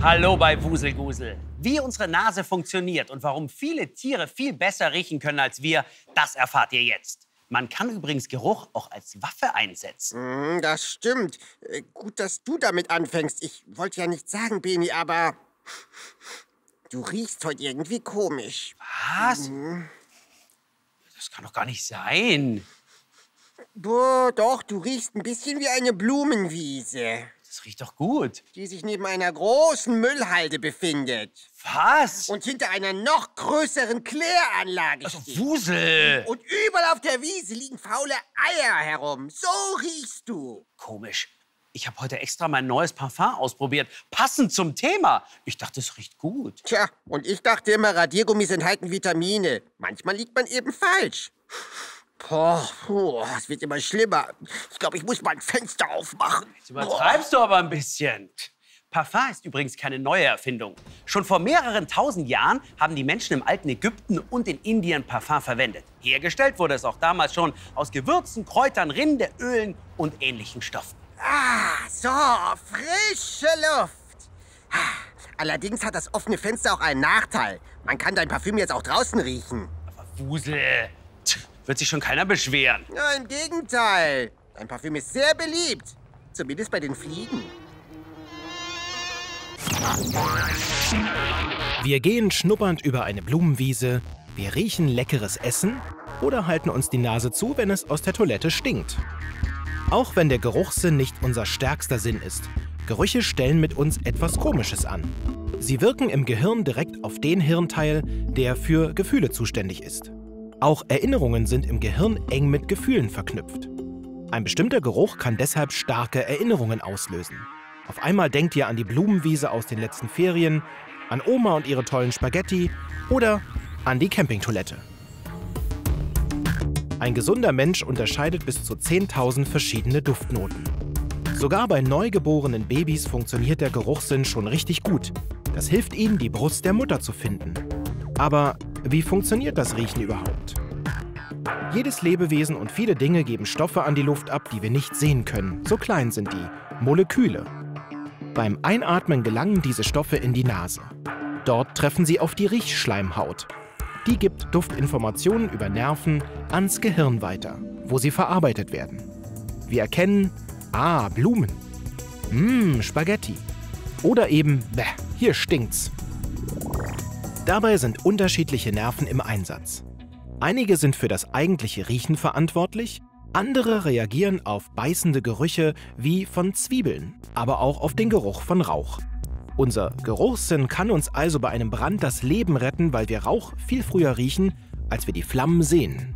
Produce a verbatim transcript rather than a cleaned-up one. Hallo bei Woozle Goozle. Wie unsere Nase funktioniert und warum viele Tiere viel besser riechen können als wir, das erfahrt ihr jetzt. Man kann übrigens Geruch auch als Waffe einsetzen. Das stimmt. Gut, dass du damit anfängst. Ich wollte ja nichts sagen, Beni, aber du riechst heute irgendwie komisch. Was? Mhm. Das kann doch gar nicht sein. Boah, doch, du riechst ein bisschen wie eine Blumenwiese. Das riecht doch gut. Die sich neben einer großen Müllhalde befindet. Was? Und hinter einer noch größeren Kläranlage also, steht. Woozle! Und überall auf der Wiese liegen faule Eier herum. So riechst du. Komisch. Ich habe heute extra mein neues Parfum ausprobiert. Passend zum Thema. Ich dachte, es riecht gut. Tja, und ich dachte immer, Radiergummis enthalten Vitamine. Manchmal liegt man eben falsch. Boah, oh, es wird immer schlimmer. Ich glaube, ich muss mal ein Fenster aufmachen. Jetzt übertreibst oh. du aber ein bisschen. Parfum ist übrigens keine neue Erfindung. Schon vor mehreren tausend Jahren haben die Menschen im alten Ägypten und in Indien Parfum verwendet. Hergestellt wurde es auch damals schon aus Gewürzen, Kräutern, Rinde, Ölen und ähnlichen Stoffen. Ah, so, frische Luft. Allerdings hat das offene Fenster auch einen Nachteil. Man kann dein Parfüm jetzt auch draußen riechen. Aber Woozle, wird sich schon keiner beschweren. Ja, im Gegenteil. Dein Parfüm ist sehr beliebt. Zumindest bei den Fliegen. Wir gehen schnuppernd über eine Blumenwiese. Wir riechen leckeres Essen oder halten uns die Nase zu, wenn es aus der Toilette stinkt. Auch wenn der Geruchssinn nicht unser stärkster Sinn ist, Gerüche stellen mit uns etwas Komisches an. Sie wirken im Gehirn direkt auf den Hirnteil, der für Gefühle zuständig ist. Auch Erinnerungen sind im Gehirn eng mit Gefühlen verknüpft. Ein bestimmter Geruch kann deshalb starke Erinnerungen auslösen. Auf einmal denkt ihr an die Blumenwiese aus den letzten Ferien, an Oma und ihre tollen Spaghetti oder an die Campingtoilette. Ein gesunder Mensch unterscheidet bis zu zehntausend verschiedene Duftnoten. Sogar bei neugeborenen Babys funktioniert der Geruchssinn schon richtig gut. Das hilft ihnen, die Brust der Mutter zu finden. Aber wie funktioniert das Riechen überhaupt? Jedes Lebewesen und viele Dinge geben Stoffe an die Luft ab, die wir nicht sehen können. So klein sind die Moleküle. Beim Einatmen gelangen diese Stoffe in die Nase. Dort treffen sie auf die Riechschleimhaut. Die gibt Duftinformationen über Nerven ans Gehirn weiter, wo sie verarbeitet werden. Wir erkennen, ah, Blumen, mmm, Spaghetti oder eben, bäh, hier stinkt's. Dabei sind unterschiedliche Nerven im Einsatz. Einige sind für das eigentliche Riechen verantwortlich, andere reagieren auf beißende Gerüche wie von Zwiebeln, aber auch auf den Geruch von Rauch. Unser Geruchssinn kann uns also bei einem Brand das Leben retten, weil wir Rauch viel früher riechen, als wir die Flammen sehen.